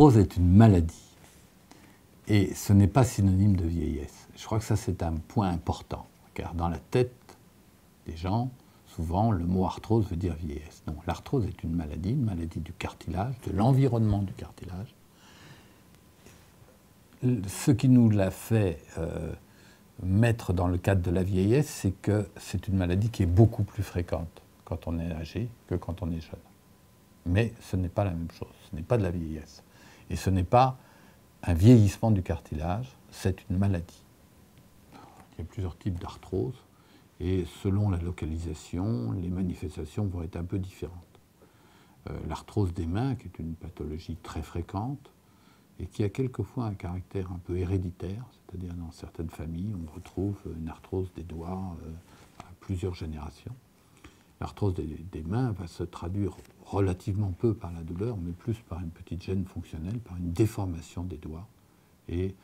l'arthrose est une maladie et ce n'est pas synonyme de vieillesse. Je crois que ça, c'est un point important, car dans la tête des gens, souvent, le mot arthrose veut dire vieillesse. Non, l'arthrose est une maladie du cartilage, de l'environnement du cartilage. Ce qui nous l'a fait mettre dans le cadre de la vieillesse, c'est que c'est une maladie qui est beaucoup plus fréquente quand on est âgé que quand on est jeune. Mais ce n'est pas la même chose, ce n'est pas de la vieillesse. Et ce n'est pas un vieillissement du cartilage, c'est une maladie. Il y a plusieurs types d'arthrose, et selon la localisation, les manifestations vont être un peu différentes. L'arthrose des mains, qui est une pathologie très fréquente, et qui a quelquefois un caractère un peu héréditaire, c'est-à-dire dans certaines familles, on retrouve une arthrose des doigts à plusieurs générations. L'arthrose des mains va se traduire relativement peu par la douleur, mais plus par une petite gêne fonctionnelle, par une déformation des doigts, et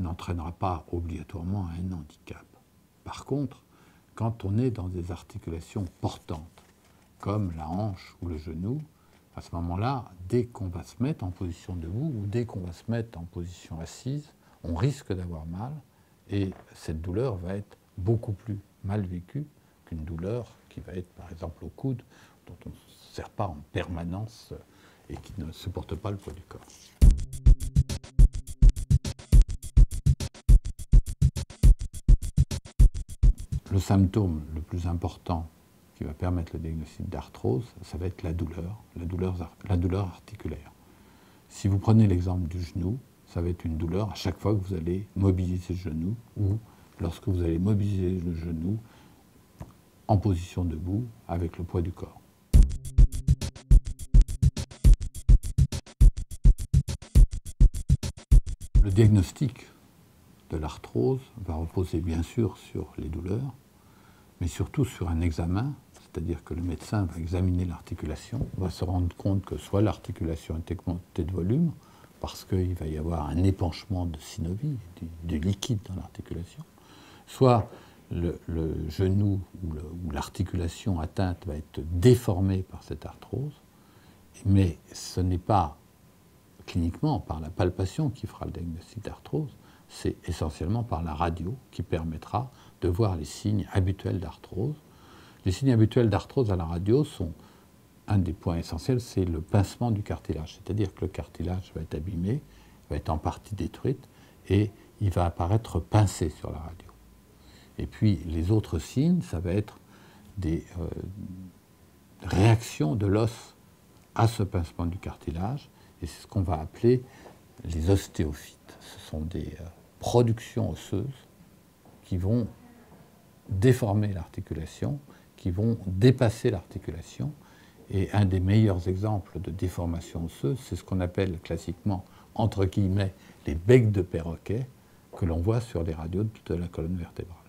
n'entraînera pas obligatoirement un handicap. Par contre, quand on est dans des articulations portantes, comme la hanche ou le genou, à ce moment-là, dès qu'on va se mettre en position debout ou dès qu'on va se mettre en position assise, on risque d'avoir mal et cette douleur va être beaucoup plus mal vécue qu'une douleur qui va être par exemple au coude, dont on ne se sert pas en permanence et qui ne supporte pas le poids du corps. Le symptôme le plus important qui va permettre le diagnostic d'arthrose, ça va être la douleur articulaire. Si vous prenez l'exemple du genou, ça va être une douleur à chaque fois que vous allez mobiliser le genou ou lorsque vous allez mobiliser le genou en position debout avec le poids du corps. Le diagnostic de l'arthrose va reposer bien sûr sur les douleurs, mais surtout sur un examen. C'est-à-dire que le médecin va examiner l'articulation, va se rendre compte que soit l'articulation est augmentée de volume, parce qu'il va y avoir un épanchement de synovie, du liquide dans l'articulation, soit le genou ou l'articulation atteinte va être déformée par cette arthrose, mais ce n'est pas cliniquement par la palpation qui fera le diagnostic d'arthrose, c'est essentiellement par la radio qui permettra de voir les signes habituels d'arthrose. Les signes habituels d'arthrose à la radio sont, un des points essentiels, c'est le pincement du cartilage. C'est-à-dire que le cartilage va être abîmé, va être en partie détruit, et il va apparaître pincé sur la radio. Et puis les autres signes, ça va être des réactions de l'os à ce pincement du cartilage, et c'est ce qu'on va appeler les ostéophytes. Ce sont des productions osseuses qui vont déformer l'articulation, qui vont dépasser l'articulation. Et un des meilleurs exemples de déformation osseuse, c'est ce qu'on appelle classiquement, entre guillemets, les becs de perroquet, que l'on voit sur les radios de la colonne vertébrale.